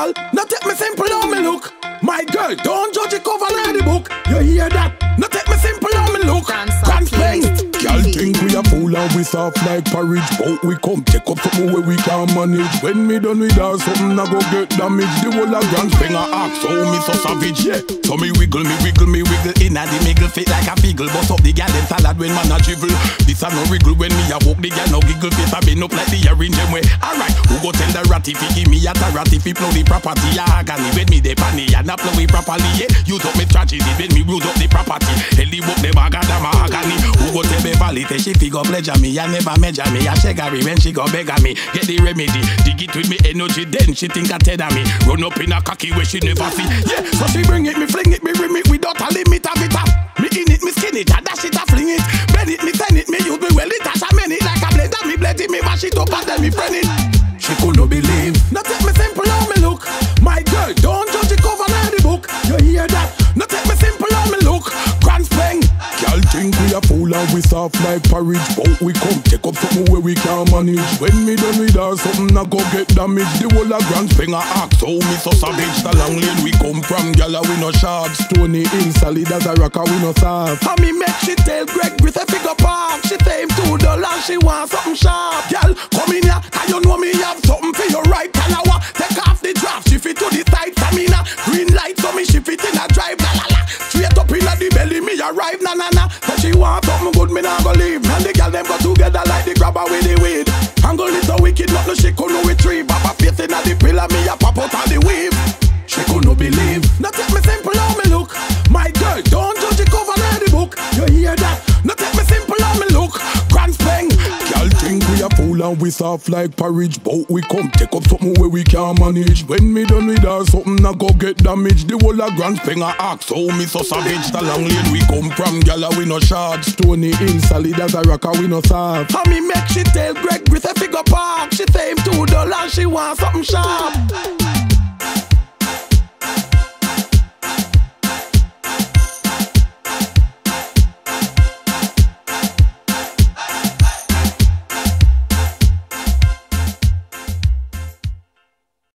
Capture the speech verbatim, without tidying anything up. girl, no take me simple how me look. My girl, don't judge it cover like the book. You hear that? No take me simple how me look. Y'all think we a fool and we soft like porridge, but we come check up something where we can manage. When me done with that, something I go get damaged. The whole of grand finger axe, so me so savage, yeah. So me wiggle, me wiggle, me wiggle inna the middle, fit like a figgle. Bust up the gal them salad when man a drivel. This a no wriggle when me a walk, the gal no giggle. Face a bend up like the orange them way. Alright, who go tell the rat if he give me a tarat if he plow the property? A agony with me the panny and a plow it properly, yeah. Use up me tragedy when me use up the property. Hell the book them a got them a agony. Who go tell Beverly, she figure pleasure me, I never measure me. I shaggery when she go beggar me. Get the remedy, dig it with me energy, then she think I tether me. Run up in a cocky where she never see. Yeah, so she bring it, me fling it, me rim it without a limit of it up. Me in it, me skin it, I dash it, I fling it. Bend it, me send it, me use me well it, I shaman it like a blender, me blend it, me mash it up and then me friend it. She could not believe, not take me simple how me look. My girl, don't judge it cover like the book. You hear that? Not take me simple how me look. Grand spring. Y'all think we a fool and we soft like porridge, but we come check up something where we can manage. When me done with her, something I go get damaged. The whole of grand finger axe, so me so savage. The Long Lane we come from, y'all we no sharp. Stony in solid as a rock, we no soft. And me make she tell Greg with a figure park. She say him two dollars, she want something sharp. Y'all come in here, cause you know me have something for your right. Can I walk? Take off the draft, shift it to the side. Stamina, green light, so me shift it in a drive. La la la, straight up in the belly, me arrive. Na na na. So she want something good, me nah go leave. And the girl them go together like the grabber with the weed. Angle it so wicked, not no she couldn't retrieve. Papa face inna the pillar, me a pop out of the weave. She couldn't believe. Now take me simple how me look. My girl, don't judge it cover like the book. You hear that? Now take me simple how me look. Grand speng. Girl think we a fool and we soft like porridge, but we come take up something where we can manage. When me done with her, something I go get damaged. The whole of grand finger axe, so me so savage. The Long Lane we come from, gyal we no short. Stony in solid as a rock, we no soft. And me make she tell Greg with a figure park. She say him two dollars, she want something sharp.